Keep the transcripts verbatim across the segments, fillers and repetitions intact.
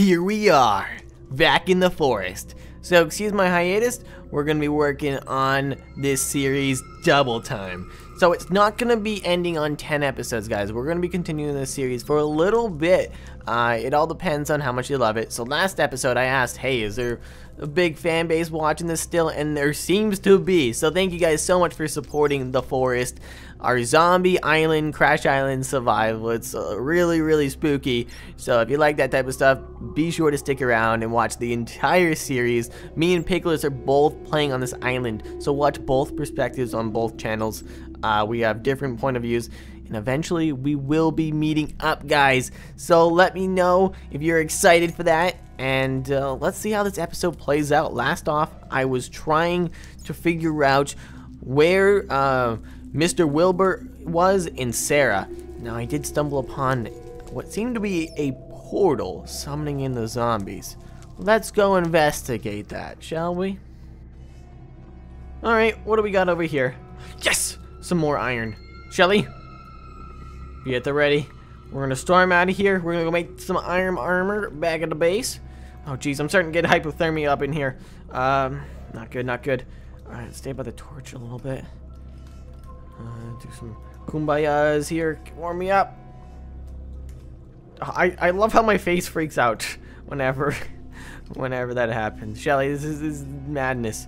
here we are, back in the forest. So excuse my hiatus, we're gonna be working on this series double time. So it's not gonna be ending on ten episodes, guys. We're gonna be continuing this series for a little bit. Uh, it all depends on how much you love it. So last episode I asked, hey, is there a big fan base watching this still? And there seems to be. So thank you guys so much for supporting the forest, our zombie island, Crash Island survival. It's uh, really, really spooky. So if you like that type of stuff, be sure to stick around and watch the entire series. Me and Pickless are both playing on this island, so watch both perspectives on both channels. Uh, we have different point of views, and eventually we will be meeting up, guys. So let me know if you're excited for that, and uh, let's see how this episode plays out. Last off, I was trying to figure out where uh, Mister Wilbur was and Sarah. Now, I did stumble upon what seemed to be a portal summoning in the zombies. Let's go investigate that, shall we? Alright, what do we got over here? Yes! Some more iron. Shelly, be at the ready. We're gonna storm out of here. We're gonna go make some iron armor back at the base. Oh geez, I'm starting to get hypothermia up in here. Um, not good, not good. Alright, stay by the torch a little bit. Uh, do some kumbayas here. Warm me up. I, I love how my face freaks out whenever whenever that happens. Shelly, this is, this is madness.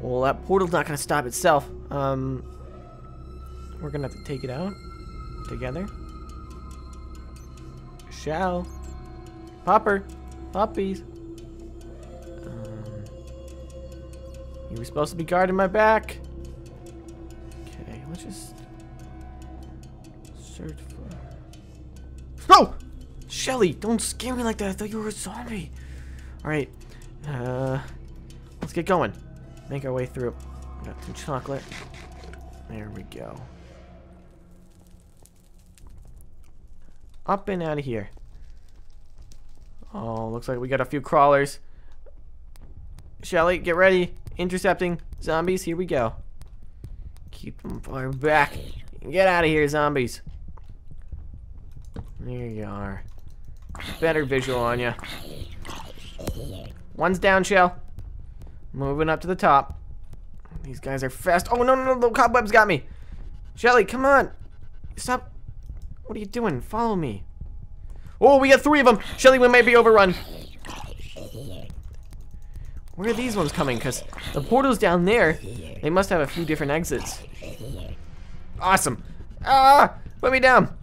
Well, that portal's not gonna stop itself. Um, we're gonna have to take it out together. Shall. Popper. Puppies. Um, you were supposed to be guarding my back. Okay, let's just search for. No! Shelly, don't scare me like that. I thought you were a zombie. Alright. Uh, let's get going. Make our way through. Got some chocolate. There we go. Up and out of here. Oh, looks like we got a few crawlers. Shelly, get ready. Intercepting zombies. Here we go. Keep them far back. Get out of here, zombies. There you are. Better visual on ya. One's down, Shell. Moving up to the top. These guys are fast. Oh, no, no, no. The cobwebs got me. Shelly, come on. Stop. What are you doing? Follow me. Oh, we got three of them. Shelly, we might be overrun. Where are these ones coming? Because the portal's down there. They must have a few different exits. Awesome. Ah, put me down.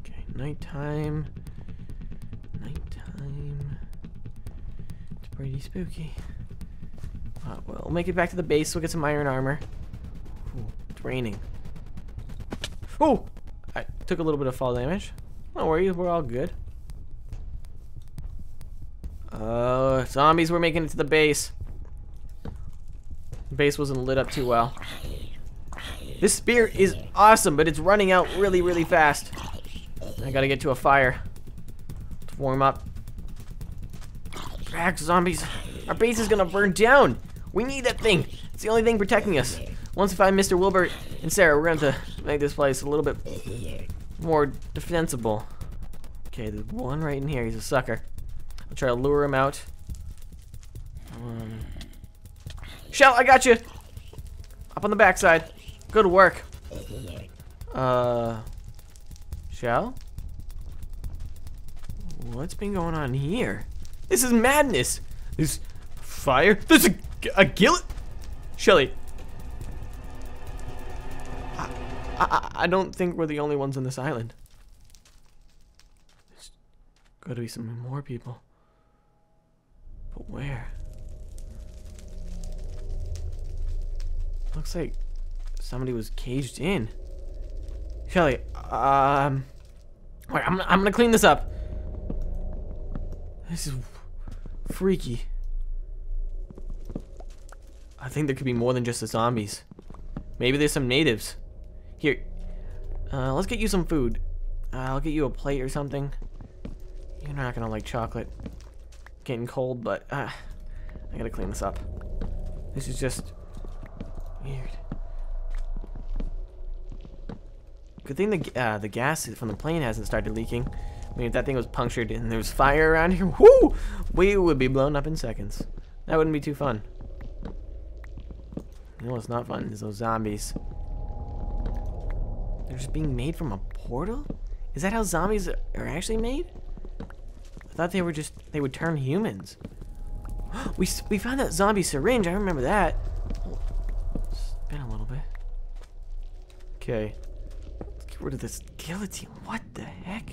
Okay, nighttime. Nighttime. It's pretty spooky. Uh, we'll make it back to the base. We'll get some iron armor. Ooh, it's raining. Oh! I took a little bit of fall damage. Don't worry, we're all good. Uh, zombies were making it to the base. The base wasn't lit up too well. This spear is awesome, but it's running out really, really fast. I gotta get to a fire to warm up. Back, zombies. Our base is gonna burn down. We need that thing. It's the only thing protecting us. Once we find Mister Wilbur and Sarah, we're gonna have to make this place a little bit more defensible. Okay, there's one right in here. He's a sucker. I'll try to lure him out. Um, Shell, I got you. Up on the backside. Good work. Uh, Shell? What's been going on here? This is madness. There's fire. There's a, a gillet. Shelly. I, I, I don't think we're the only ones on this island. There's gotta be some more people. But where? Looks like somebody was caged in. Shelly, um. Wait, I'm, I'm gonna clean this up. This is freaky. I think there could be more than just the zombies. Maybe there's some natives. Here, uh, let's get you some food. Uh, I'll get you a plate or something. You're not gonna like chocolate. Getting cold, but uh, I gotta clean this up. This is just weird. Good thing the uh, the gas from the plane hasn't started leaking. If that thing was punctured and there was fire around here, whoo, we would be blown up in seconds. That wouldn't be too fun. You know what's not fun is those zombies. They're just being made from a portal? Is that how zombies are actually made? I thought they were just, they would turn humans. We, we found that zombie syringe, I remember that. Spin a little bit. Okay. Let's get rid of this guillotine. What the heck?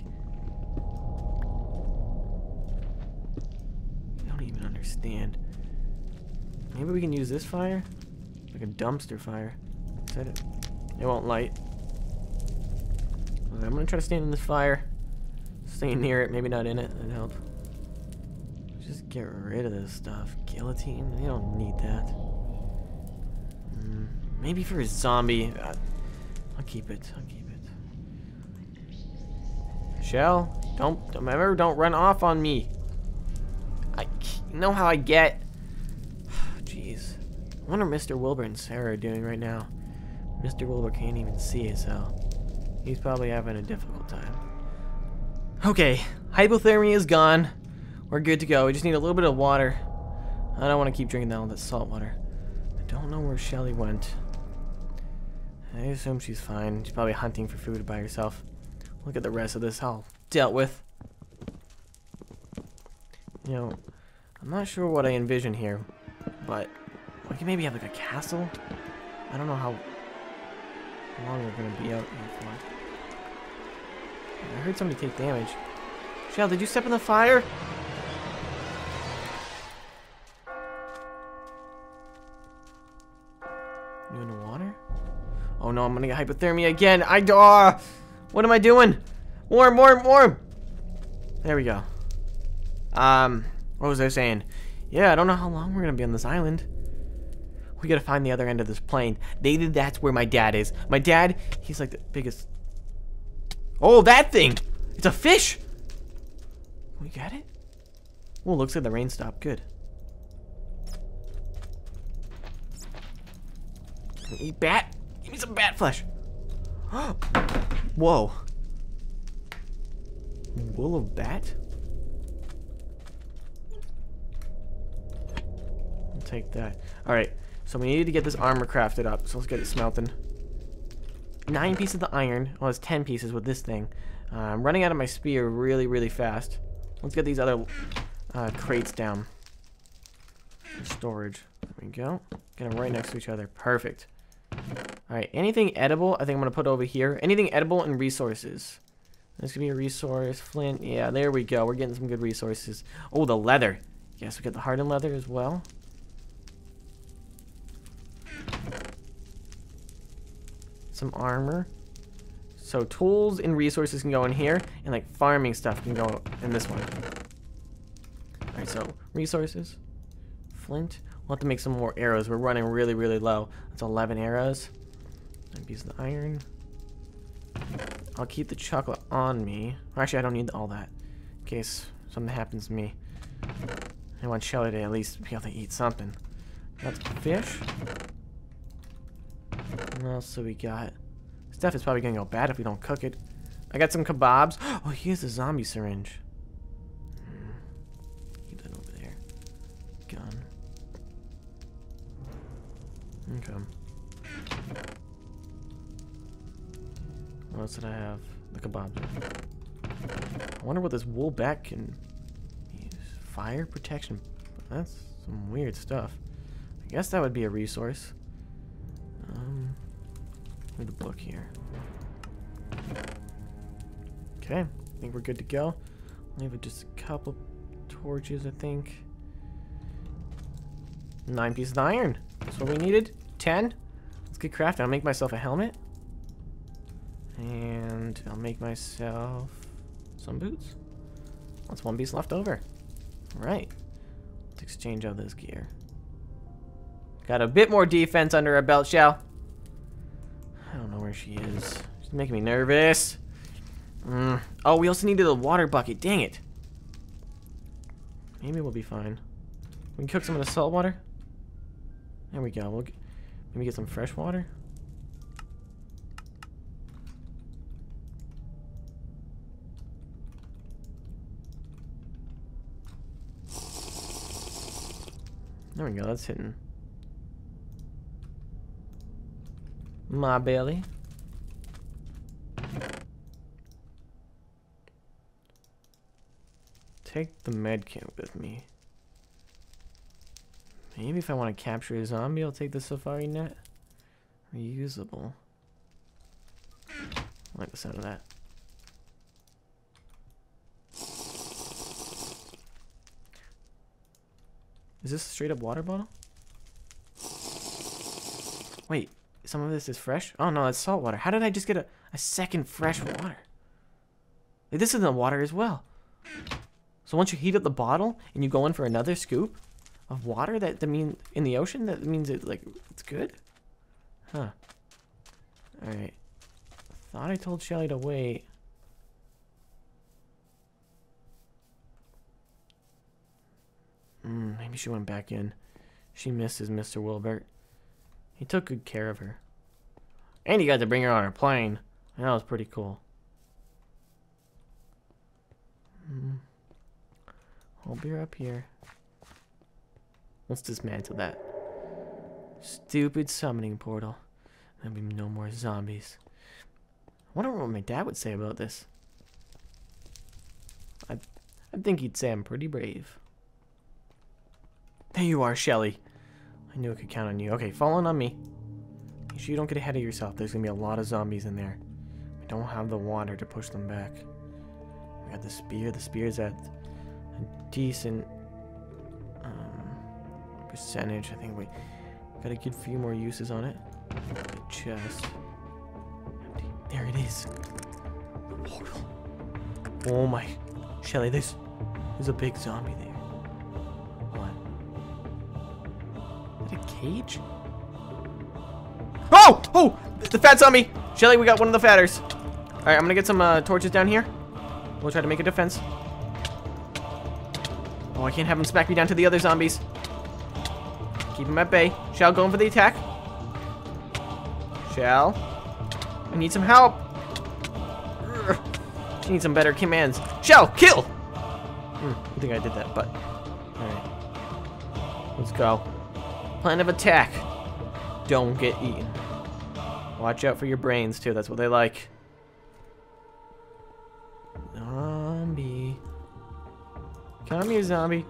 I don't even understand. Maybe we can use this fire? Like a dumpster fire. Is that it? It won't light. I'm gonna try to stand in this fire. Stay near it, maybe not in it. That'd help. Just get rid of this stuff. Guillotine? You don't need that. Mm, maybe for a zombie. Uh, I'll keep it. I'll keep it. Michelle, don't remember. Don't run off on me. I you know how I get. Jeez. I wonder what Mister Wilbur and Sarah are doing right now. Mister Wilbur can't even see his hell. He's probably having a difficult time. Okay, hypothermia is gone. We're good to go. We just need a little bit of water. I don't want to keep drinking that all that salt water. I don't know where Shelly went. I assume she's fine. She's probably hunting for food by herself. Look at the rest of this all dealt with. You know, I'm not sure what I envision here, but we can maybe have like a castle. I don't know how long we're gonna be out here for. I heard somebody take damage. Shell, did you step in the fire? You in the water? Oh no, I'm gonna get hypothermia again. I uh, what am I doing? Warm, warm, warm. There we go. Um, what was I saying? Yeah, I don't know how long we're gonna be on this island. We gotta find the other end of this plane. They did. That's where my dad is. My dad, he's like the biggest. Oh, that thing! It's a fish. We got it. Well, looks like the rain stopped. Good. Eat bat. Give me some bat flesh. Whoa. Wool of bat. I'll take that. All right. So we needed to get this armor crafted up. So let's get it smelting. Nine pieces of iron. Well, it's ten pieces with this thing. Uh, I'm running out of my spear really, really fast. Let's get these other uh, crates down. Storage. There we go. Get them right next to each other. Perfect. Alright, anything edible, I think I'm going to put over here. Anything edible and resources. This could be a resource. Flint. Yeah, there we go. We're getting some good resources. Oh, the leather. Yes, we got the hardened leather as well. Some armor. So tools and resources can go in here, and like farming stuff can go in this one. All right, so resources, flint. We'll have to make some more arrows. We're running really, really low. That's eleven arrows. Nine pieces of iron. I'll keep the chocolate on me. Actually, I don't need all that in case something happens to me. I want Shelly to at least be able to eat something. That's fish. What else do we got? Stuff is probably gonna go bad if we don't cook it. I got some kebabs. Oh, here's a zombie syringe. Keep that over there. Gun. Okay. What else did I have? The kebabs. I wonder what this wool bat can use. Fire protection. That's some weird stuff. I guess that would be a resource. Um. Need a book here. Okay, I think we're good to go. I'll leave just a couple torches, I think. Nine pieces of iron. That's what we needed. Ten. Let's get crafting. I'll make myself a helmet. And I'll make myself some boots. That's one piece left over. Alright. Let's exchange all this gear. Got a bit more defense under our belt, shall? I don't know where she is. She's making me nervous. Mm. Oh, we also needed a water bucket. Dang it. Maybe we'll be fine. We can cook some of the salt water. There we go. We'll get, maybe get some fresh water. There we go, that's hitting. My belly. Take the med kit with me. Maybe if I want to capture a zombie, I'll take the safari net. Reusable. I like the sound of that. Is this a straight up water bottle? Wait, some of this is fresh? Oh no, it's salt water. How did I just get a, a second fresh water? Like, this is the water as well. So once you heat up the bottle and you go in for another scoop of water that, that mean in the ocean, that means it like it's good? Huh. Alright. Thought I told Shelly to wait. Mm, maybe she went back in. She misses Mister Wilbert. He took good care of her. And he got to bring her on her plane. That was pretty cool. Mm. I'll be up here. Let's dismantle that. Stupid summoning portal. There'll be no more zombies. I wonder what my dad would say about this. I, I think he'd say I'm pretty brave. There you are, Shelly. I knew I could count on you. Okay, fall in on me. Make sure you don't get ahead of yourself. There's gonna be a lot of zombies in there. We don't have the water to push them back. We got the spear. The spear's at a decent um, percentage. I think we got a good few more uses on it. The chest. There it is. The portal. Oh my. Shelly, there's, there's a big zombie there. Cage? Oh! Oh! The fat zombie! Shelly, we got one of the fatters. Alright, I'm gonna get some uh, torches down here. We'll try to make a defense. Oh, I can't have him smack me down to the other zombies. Keep him at bay. Shell going for the attack. Shell. I need some help. I need some better commands. Shell, kill! Hmm, I think I did that, but... Alright. Let's go. Plan of attack. Don't get eaten. Watch out for your brains, too. That's what they like. Zombie. Come here, zombie.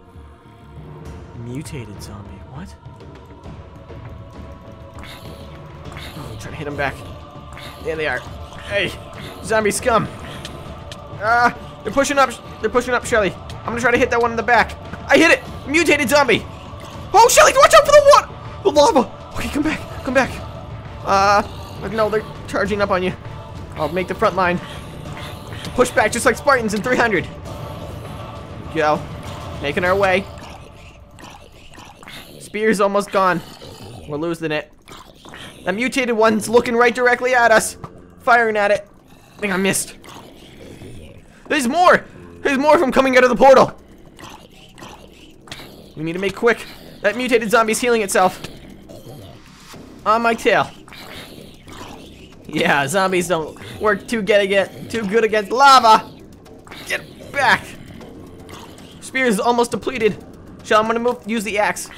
Mutated zombie. What? Oh, I'm trying to hit him back. There they are. Hey, zombie scum. Ah, they're pushing up. They're pushing up, Shelly. I'm gonna try to hit that one in the back. I hit it. Mutated zombie. Oh, Shelly, watch out for the water! The lava! Okay, come back, come back. Uh, no, they're charging up on you. I'll make the front line. Push back just like Spartans in three hundred. Go. Making our way. Spear's almost gone. We're losing it. That mutated one's looking right directly at us. Firing at it. I think I missed. There's more! There's more from coming out of the portal. We need to make quick. That mutated zombie's healing itself. On my tail. Yeah, zombies don't work too good against, too good against lava. Get back. Spear is almost depleted. Shall I'm gonna move, use the axe.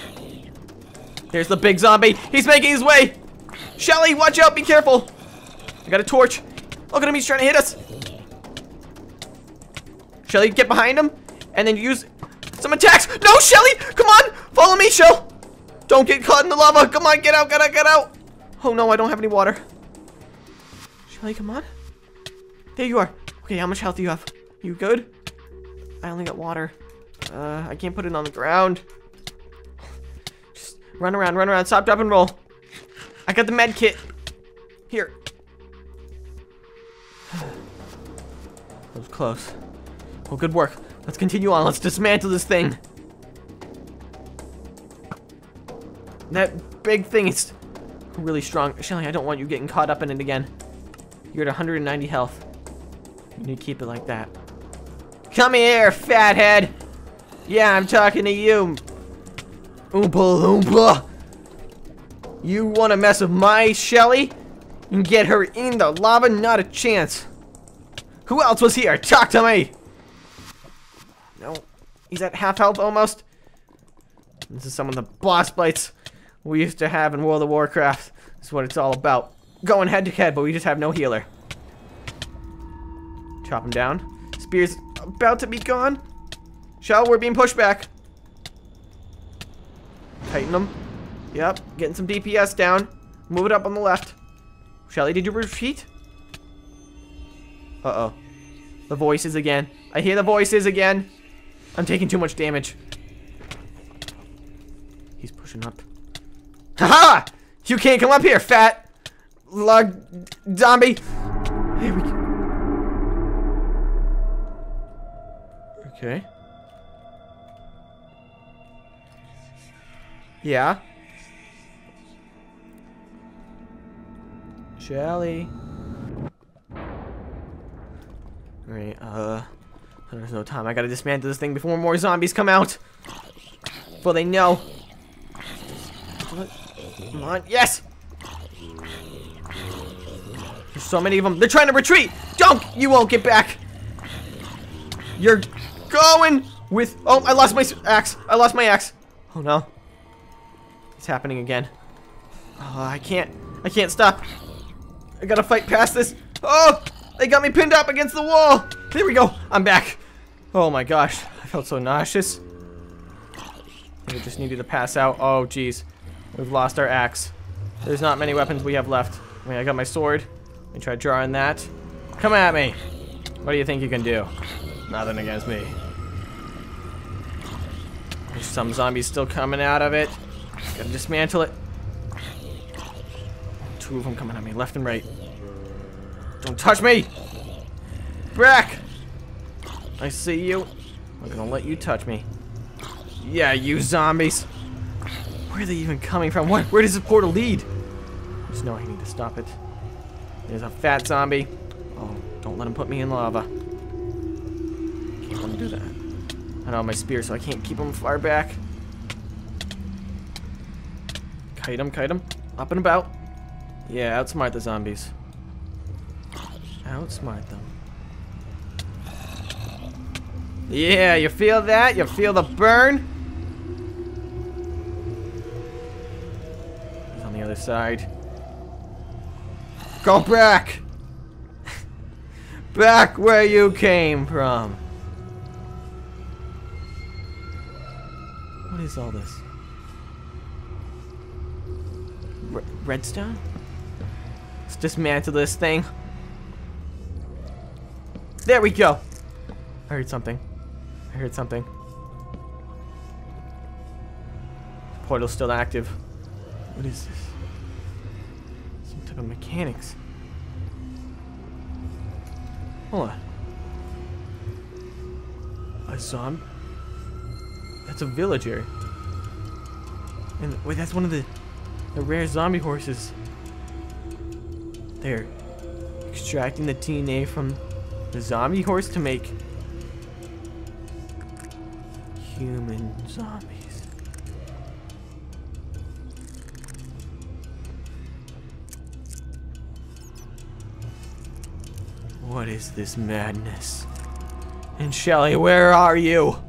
There's the big zombie. He's making his way. Shelly, watch out, be careful. I got a torch. Look at him, he's trying to hit us. Shelly, get behind him and then use some attacks. No, Shelly, come on. Follow me, Shell! Don't get caught in the lava! Come on, get out, get out, get out! Oh no, I don't have any water. Shelly, come on. There you are. Okay, how much health do you have? You good? I only got water. Uh, I can't put it on the ground. Just run around, run around. Stop, drop, and roll. I got the med kit. Here. That was close. Well, good work. Let's continue on. Let's dismantle this thing. That big thing is really strong. Shelly, I don't want you getting caught up in it again. You're at one hundred ninety health. You need to keep it like that. Come here, fathead. Yeah, I'm talking to you. Oompa loompa. You want to mess with my Shelly and get her in the lava? Not a chance. Who else was here? Talk to me. No, he's at half health almost. This is some of the boss fights we used to have in World of Warcraft. This is what it's all about. Going head to head, but we just have no healer. Chop him down. Spear's about to be gone. Shell, we're being pushed back. Tighten him. Yep, getting some D P S down. Move it up on the left. Shelly, did you retreat? Uh-oh. The voices again. I hear the voices again. I'm taking too much damage. He's pushing up. Haha! -ha! You can't come up here, fat lug zombie. Here we go. Okay. Yeah. Shelly. Alright, uh, there's no time. I gotta dismantle this thing before more zombies come out. Before they know. Come on, yes! There's so many of them. They're trying to retreat! Don't! You won't get back! You're going with... Oh, I lost my axe. I lost my axe. Oh, no. It's happening again. Oh, I can't. I can't stop. I gotta fight past this. Oh! They got me pinned up against the wall. There we go. I'm back. Oh my gosh. I felt so nauseous. I just needed to pass out. Oh jeez. We've lost our axe. There's not many weapons we have left. I mean, I got my sword. Let me try drawing that. Come at me. What do you think you can do? Nothing against me. There's some zombies still coming out of it. Gotta dismantle it. Two of them coming at me, left and right. Don't touch me! Brack! I see you. I'm gonna let you touch me. Yeah, you zombies! Where are they even coming from? What? Where does this portal lead? I just know I need to stop it. There's a fat zombie. Oh, don't let him put me in lava. Can't let him do that. I don't have my spear, so I can't keep him far back. Kite him, kite him. Up and about. Yeah, outsmart the zombies. Outsmart them. Yeah, you feel that? You feel the burn? He's on the other side. Go back! Back where you came from. What is all this? R- redstone? Let's dismantle this thing. There we go. I heard something. I heard something. The portal's still active. What is this? Some type of mechanics. Hold on. A zombie? That's a villager. And wait, that's one of the, the rare zombie horses. They're extracting the D N A from the zombie horse to make human zombies. What is this madness? And Shelly, where are you?